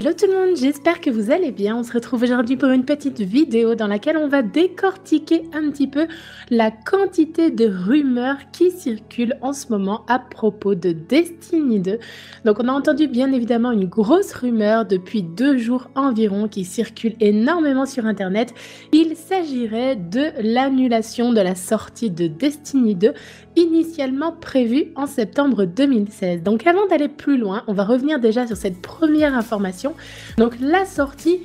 Hello tout le monde, j'espère que vous allez bien. On se retrouve aujourd'hui pour une petite vidéo dans laquelle on va décortiquer un petit peu la quantité de rumeurs qui circulent en ce moment à propos de Destiny 2. Donc on a entendu bien évidemment une grosse rumeur depuis 2 jours environ qui circule énormément sur internet. Il s'agirait de l'annulation de la sortie de Destiny 2 initialement prévue en septembre 2016. Donc avant d'aller plus loin, on va revenir déjà sur cette première information. Donc la sortie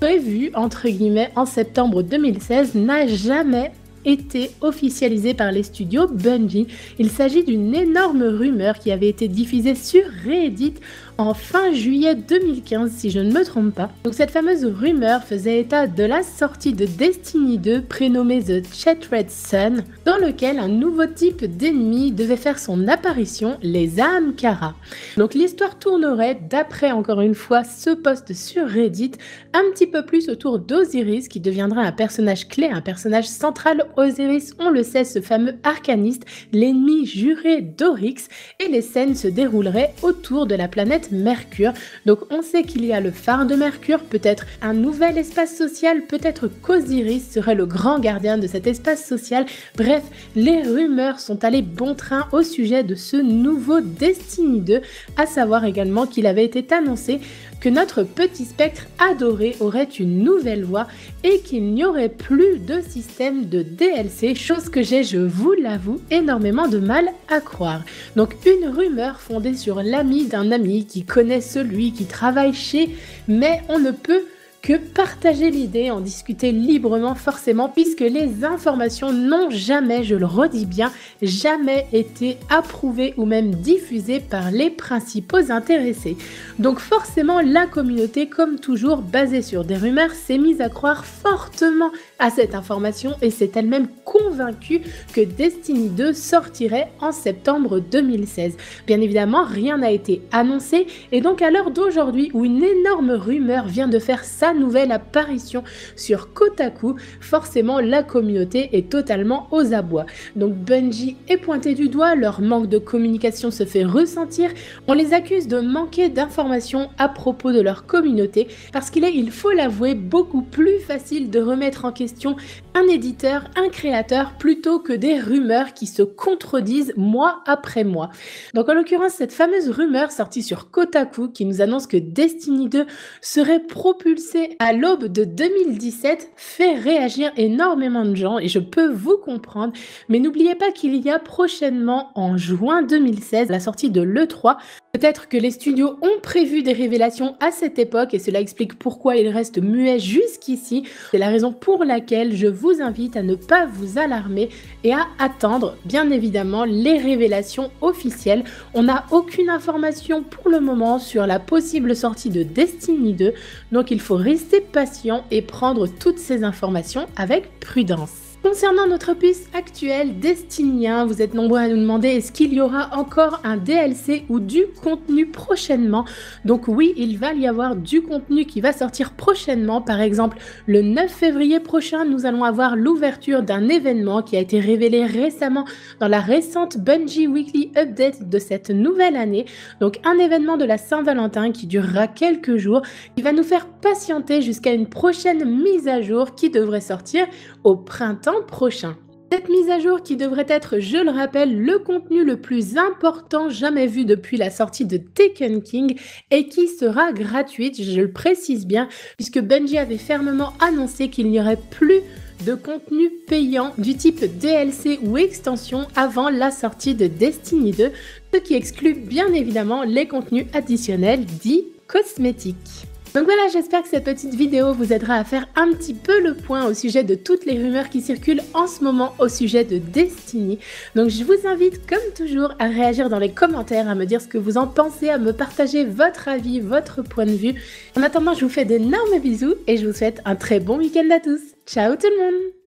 prévue entre guillemets en septembre 2016 n'a jamais été officialisée par les studios Bungie. Il s'agit d'une énorme rumeur qui avait été diffusée sur Reddit en fin juillet 2015 si je ne me trompe pas. Donc cette fameuse rumeur faisait état de la sortie de Destiny 2 prénommée The Chet Red Sun, dans lequel un nouveau type d'ennemi devait faire son apparition, les Ahamkara. Donc l'histoire tournerait, d'après encore une fois ce post sur Reddit, un petit peu plus autour d'Osiris qui deviendra un personnage clé, un personnage central. Osiris, on le sait, ce fameux arcaniste, l'ennemi juré d'Oryx, et les scènes se dérouleraient autour de la planète Mercure. Donc on sait qu'il y a le phare de Mercure, peut-être un nouvel espace social, peut-être qu'Osiris serait le grand gardien de cet espace social. Bref, les rumeurs sont allées bon train au sujet de ce nouveau Destiny 2, à savoir également qu'il avait été annoncé que notre petit spectre adoré aurait une nouvelle voix et qu'il n'y aurait plus de système de DLC, chose que j'ai, je vous l'avoue, énormément de mal à croire. Donc une rumeur fondée sur l'ami d'un ami qui connaît celui qui travaille chez, mais on ne peut que partager l'idée, en discuter librement forcément, puisque les informations n'ont jamais, je le redis bien, jamais été approuvées ou même diffusées par les principaux intéressés. Donc forcément, la communauté, comme toujours, basée sur des rumeurs, s'est mise à croire fortement à cette information et s'est elle-même convaincue que Destiny 2 sortirait en septembre 2016. Bien évidemment, rien n'a été annoncé et donc à l'heure d'aujourd'hui où une énorme rumeur vient de faire sa nouvelle apparition sur Kotaku, forcément la communauté est totalement aux abois. Donc Bungie est pointé du doigt, leur manque de communication se fait ressentir, on les accuse de manquer d'informations à propos de leur communauté parce qu'il est, il faut l'avouer, beaucoup plus facile de remettre en question un éditeur, un créateur, plutôt que des rumeurs qui se contredisent mois après mois. Donc en l'occurrence, cette fameuse rumeur sortie sur Kotaku qui nous annonce que Destiny 2 serait propulsé à l'aube de 2017 fait réagir énormément de gens et je peux vous comprendre, mais n'oubliez pas qu'il y a prochainement, en juin 2016, la sortie de l'E3. Peut-être que les studios ont prévu des révélations à cette époque et cela explique pourquoi ils restent muets jusqu'ici. C'est la raison pour laquelle je vous invite à ne pas vous alarmer et à attendre bien évidemment les révélations officielles. On n'a aucune information pour le moment sur la possible sortie de Destiny 2, donc il faut rester patient et prendre toutes ces informations avec prudence. Concernant notre opus actuel Destiny 1, vous êtes nombreux à nous demander est-ce qu'il y aura encore un DLC ou du contenu prochainement. Donc oui, il va y avoir du contenu qui va sortir prochainement. Par exemple, le 9 février prochain, nous allons avoir l'ouverture d'un événement qui a été révélé récemment dans la récente Bungie Weekly Update de cette nouvelle année. Donc un événement de la Saint-Valentin qui durera quelques jours, qui va nous faire patienter jusqu'à une prochaine mise à jour qui devrait sortir au printemps prochain. Cette mise à jour qui devrait être, je le rappelle, le contenu le plus important jamais vu depuis la sortie de Taken King et qui sera gratuite, je le précise bien, puisque Bungie avait fermement annoncé qu'il n'y aurait plus de contenu payant du type DLC ou extension avant la sortie de Destiny 2, ce qui exclut bien évidemment les contenus additionnels dits cosmétiques. Donc voilà, j'espère que cette petite vidéo vous aidera à faire un petit peu le point au sujet de toutes les rumeurs qui circulent en ce moment au sujet de Destiny. Donc je vous invite comme toujours à réagir dans les commentaires, à me dire ce que vous en pensez, à me partager votre avis, votre point de vue. En attendant, je vous fais d'énormes bisous et je vous souhaite un très bon week-end à tous. Ciao tout le monde!